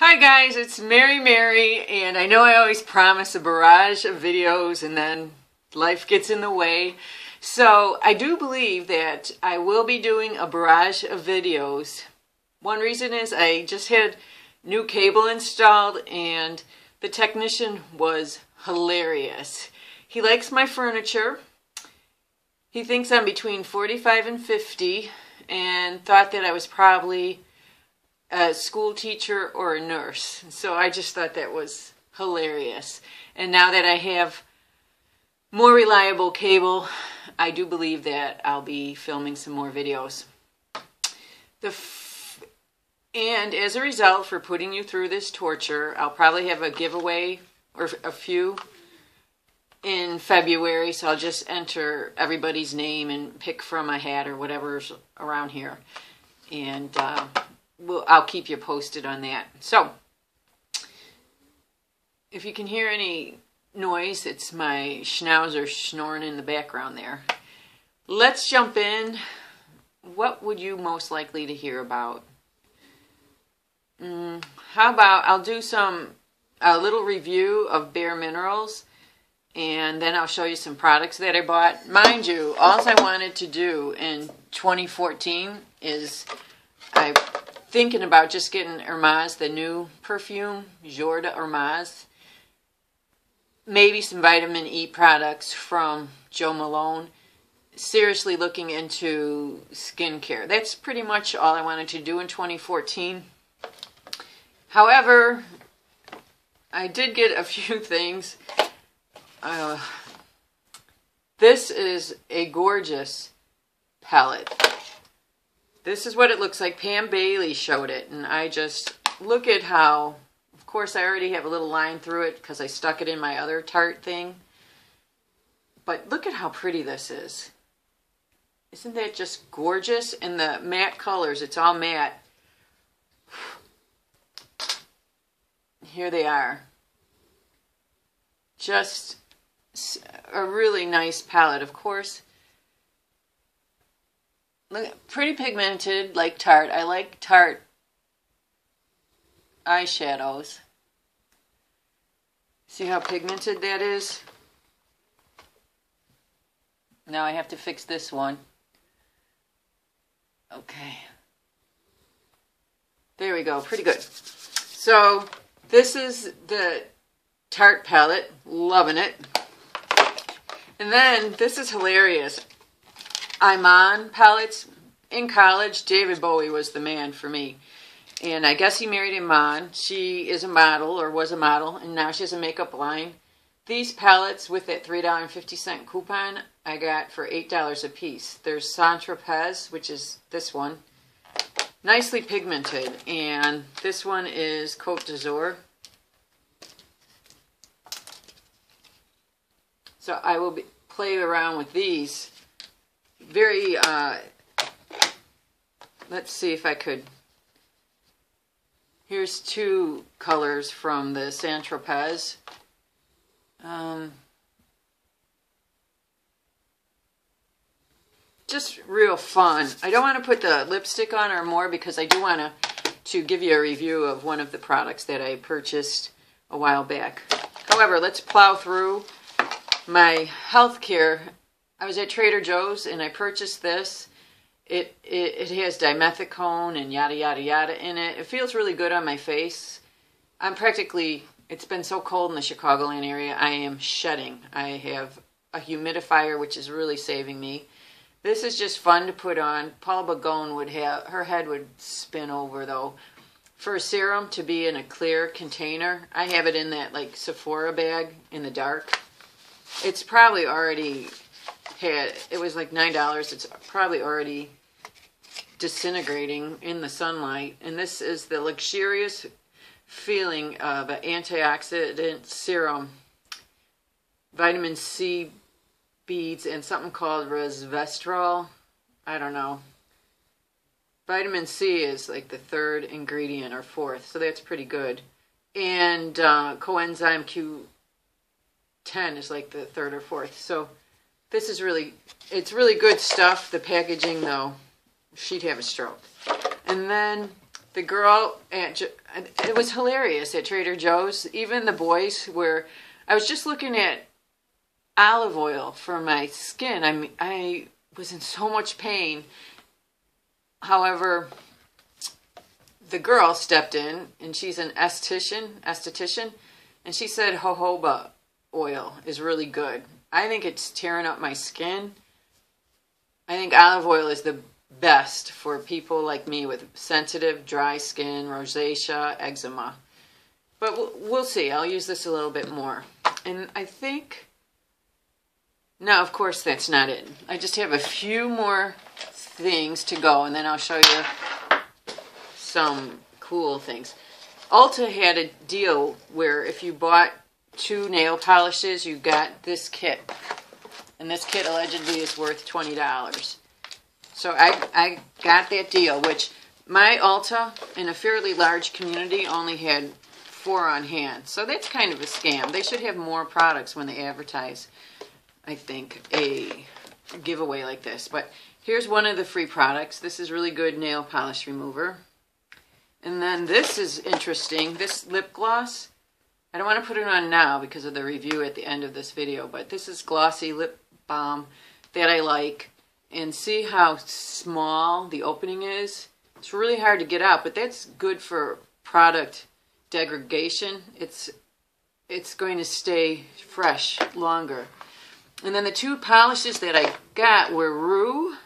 Hi guys, it's Mary Mary, and I know I always promise a barrage of videos and then life gets in the way. So I do believe that I will be doing a barrage of videos. One reason is I just had new cable installed and the technician was hilarious. He likes my furniture. He thinks I'm between 45 and 50 and thought that I was probably a school teacher or a nurse. So I just thought that was hilarious. And now that I have more reliable cable, I do believe that I'll be filming some more videos. And as a result, for putting you through this torture, I'll probably have a giveaway or a few in February. So I'll just enter everybody's name and pick from a hat or whatever's around here. And I'll keep you posted on that. So, if you can hear any noise, it's my schnauzer snoring in the background there. Let's jump in. What would you most likely to hear about? How about I'll do a little review of Bare Minerals, and then I'll show you some products that I bought. Mind you, all I wanted to do in 2014 is I thinking about just getting Hermès, the new perfume, Jour de Hermès. Maybe some vitamin E products from Jo Malone. Seriously looking into skincare. That's pretty much all I wanted to do in 2014. However, I did get a few things. This is a gorgeous palette. This is what it looks like. Pam Bailey showed it, and I just look at how, of course, I already have a little line through it because I stuck it in my other Tarte thing. But look at how pretty this is. Isn't that just gorgeous? And the matte colors, it's all matte. Here they are. Just a really nice palette, of course. Look, pretty pigmented, like Tarte. I like Tarte eyeshadows. See how pigmented that is? Now I have to fix this one. Okay. There we go. Pretty good. So this is the Tarte palette. Loving it. And then this is hilarious. Iman palettes. In college, David Bowie was the man for me. And I guess he married Iman. She is a model, or was a model, and now she has a makeup line. These palettes with that $3.50 coupon I got for $8 a piece. There's St. Tropez, which is this one. Nicely pigmented. And this one is Côte d'Azur. So I will play around with these. Very, let's see if I could. Here's two colors from the St. Tropez. Just real fun. I don't want to put the lipstick on or more because I do want to give you a review of one of the products that I purchased a while back. However, let's plow through my healthcare. I was at Trader Joe's and I purchased this. It has dimethicone and yada yada yada in it. It feels really good on my face. I'm practically, it's been so cold in the Chicagoland area, I am shedding. I have a humidifier which is really saving me. This is just fun to put on. Paula Begoun would have, her head would spin over though. For a serum to be in a clear container, I have it in that like Sephora bag in the dark. It's probably already, it was like $9. It's probably already disintegrating in the sunlight. And this is the luxurious feeling of an antioxidant serum, vitamin C beads, and something called resveratrol. I don't know. Vitamin C is like the third ingredient or fourth, so that's pretty good. And coenzyme Q10 is like the third or fourth. So this is really, it's really good stuff. The packaging, though, she'd have a stroke. And then the girl, and it was hilarious at Trader Joe's. Even the boys were, I was just looking at olive oil for my skin. I mean, I was in so much pain. However, the girl stepped in, and she's an esthetician, and she said jojoba oil is really good. I think it's tearing up my skin. I think olive oil is the best for people like me with sensitive, dry skin, rosacea, eczema. But we'll see. I'll use this a little bit more. And I think... no, of course, that's not it. I just have a few more things to go, and then I'll show you some cool things. Ulta had a deal where if you bought 2 nail polishes, you got this kit. And this kit allegedly is worth $20. So I got that deal, which my Ulta, in a fairly large community, only had 4 on hand. So that's kind of a scam. They should have more products when they advertise, I think, a giveaway like this. But here's one of the free products. This is really good nail polish remover. And then this is interesting, this lip gloss. I don't want to put it on now because of the review at the end of this video, but this is glossy lip balm that I like. And see how small the opening is? It's really hard to get out, but that's good for product degradation. It's going to stay fresh longer. And then the 2 polishes that I got were Rue.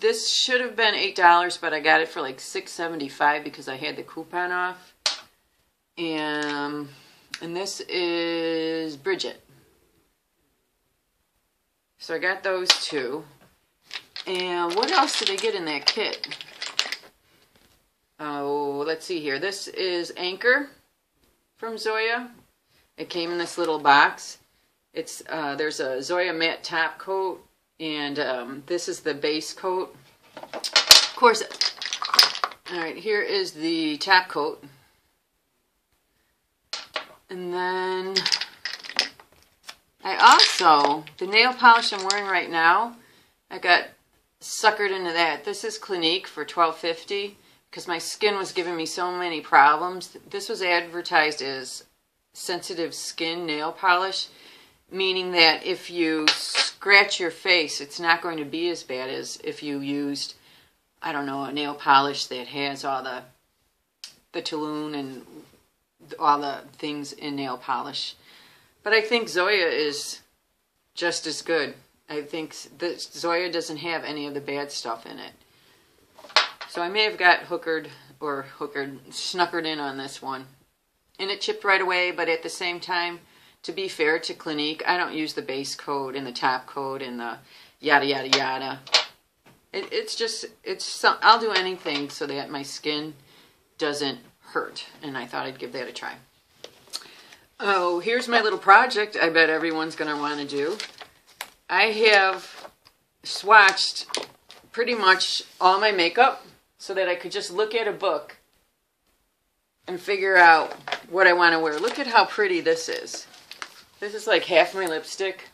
This should have been $8, but I got it for like $6.75 because I had the coupon off. And this is Bridget. So I got those 2. And what else did I get in that kit? Oh, let's see here. This is Anchor from Zoya. It came in this little box. It's there's a Zoya matte top coat, and this is the base coat. Of course, all right, here is the top coat. And then I also, the nail polish I'm wearing right now, I got suckered into that. This is Clinique for $12.50 because my skin was giving me so many problems. This was advertised as sensitive skin nail polish, meaning that if you scratch your face, it's not going to be as bad as if you used, I don't know, a nail polish that has all the toluene and all the things in nail polish. But I think Zoya is just as good. I think that Zoya doesn't have any of the bad stuff in it. So I may have got snuckered in on this one. And it chipped right away, but at the same time, to be fair to Clinique, I don't use the base coat and the top coat and the yada, yada, yada. I'll do anything so that my skin doesn't hurt. And I thought I'd give that a try. Oh, here's my little project I bet everyone's going to want to do. I have swatched pretty much all my makeup so that I could just look at a book and figure out what I want to wear. Look at how pretty this is. This is like half my lipstick.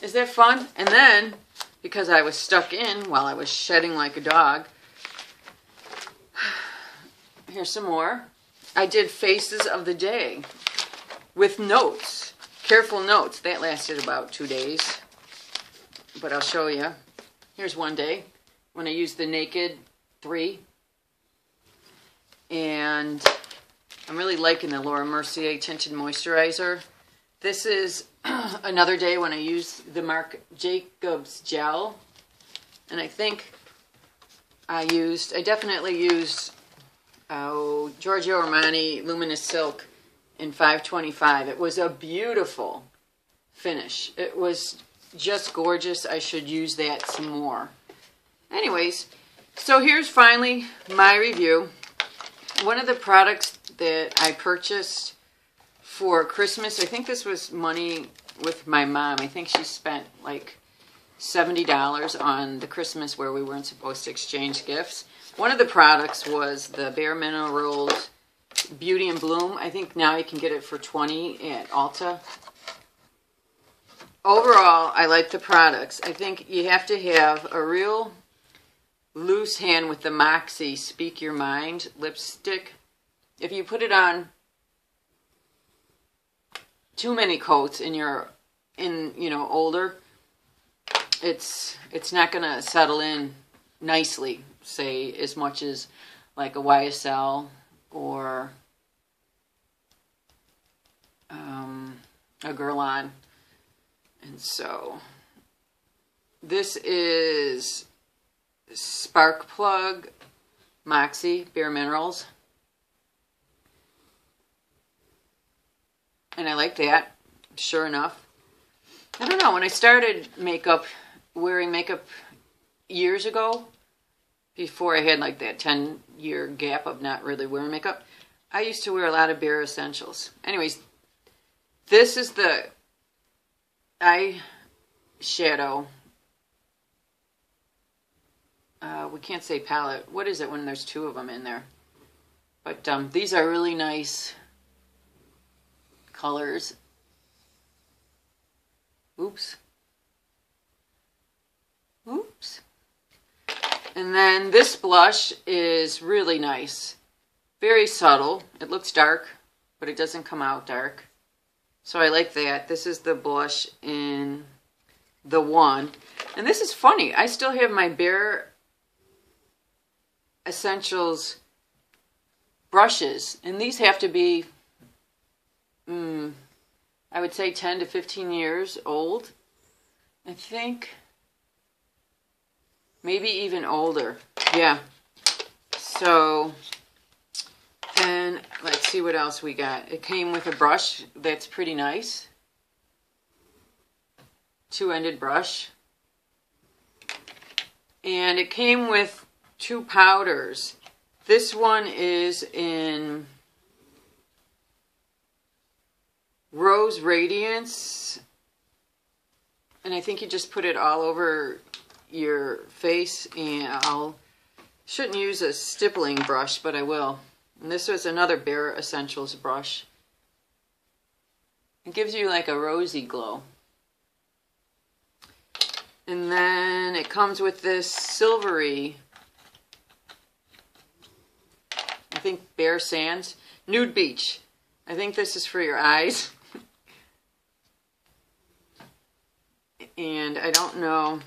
Is that fun? And then, because I was stuck in while I was shedding like a dog, here's some more. I did faces of the day with notes, careful notes. That lasted about 2 days, but I'll show you. Here's one day when I used the Naked 3. And I'm really liking the Laura Mercier Tinted Moisturizer. This is another day when I used the Marc Jacobs Gel. And I think I definitely used Giorgio Armani Luminous Silk in 525. It was a beautiful finish. It was just gorgeous. I should use that some more. Anyways, so here's finally my review. One of the products that I purchased for Christmas, I think this was money with my mom. I think she spent like $70 on the Christmas where we weren't supposed to exchange gifts. One of the products was the Bare Minerals Beauty and Bloom. I think now you can get it for $20 at Ulta. Overall, I like the products. I think you have to have a real loose hand with the Moxie Speak Your Mind lipstick. If you put it on too many coats and you're in, you know, older, it's not gonna settle in nicely, say, as much as like a YSL or a Guerlain. And so this is Spark Plug Moxie Bare Minerals, and I like that. Sure enough, I don't know, when I started makeup, wearing makeup years ago, before I had like that 10-year gap of not really wearing makeup, I used to wear a lot of Bare Essentials. Anyways, this is the eyeshadow. We can't say palette. What is it when there's two of them in there? But these are really nice colors. Oops. Oops. And then this blush is really nice. Very subtle. It looks dark, but it doesn't come out dark. So I like that. This is the blush in the one. And this is funny. I still have my Bare Essentials brushes. And these have to be, I would say 10 to 15 years old, I think. Maybe even older. Yeah. So then let's see what else we got. It came with a brush that's pretty nice. Two-ended brush. And it came with two powders. This one is in Rose Radiance. And I think you just put it all over your face, and I shouldn't use a stippling brush, but I will. And this was another Bare Essentials brush. It gives you like a rosy glow. And then it comes with this silvery, I think Bare Sands, Nude Beach. I think this is for your eyes. And I don't know.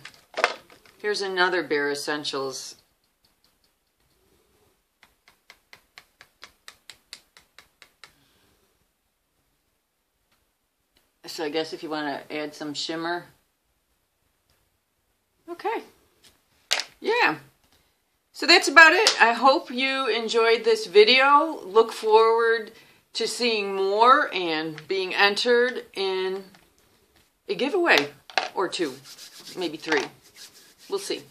Here's another Bare Essentials. So I guess if you want to add some shimmer. Okay. Yeah. So that's about it. I hope you enjoyed this video. Look forward to seeing more and being entered in a giveaway or two, maybe three. We'll see.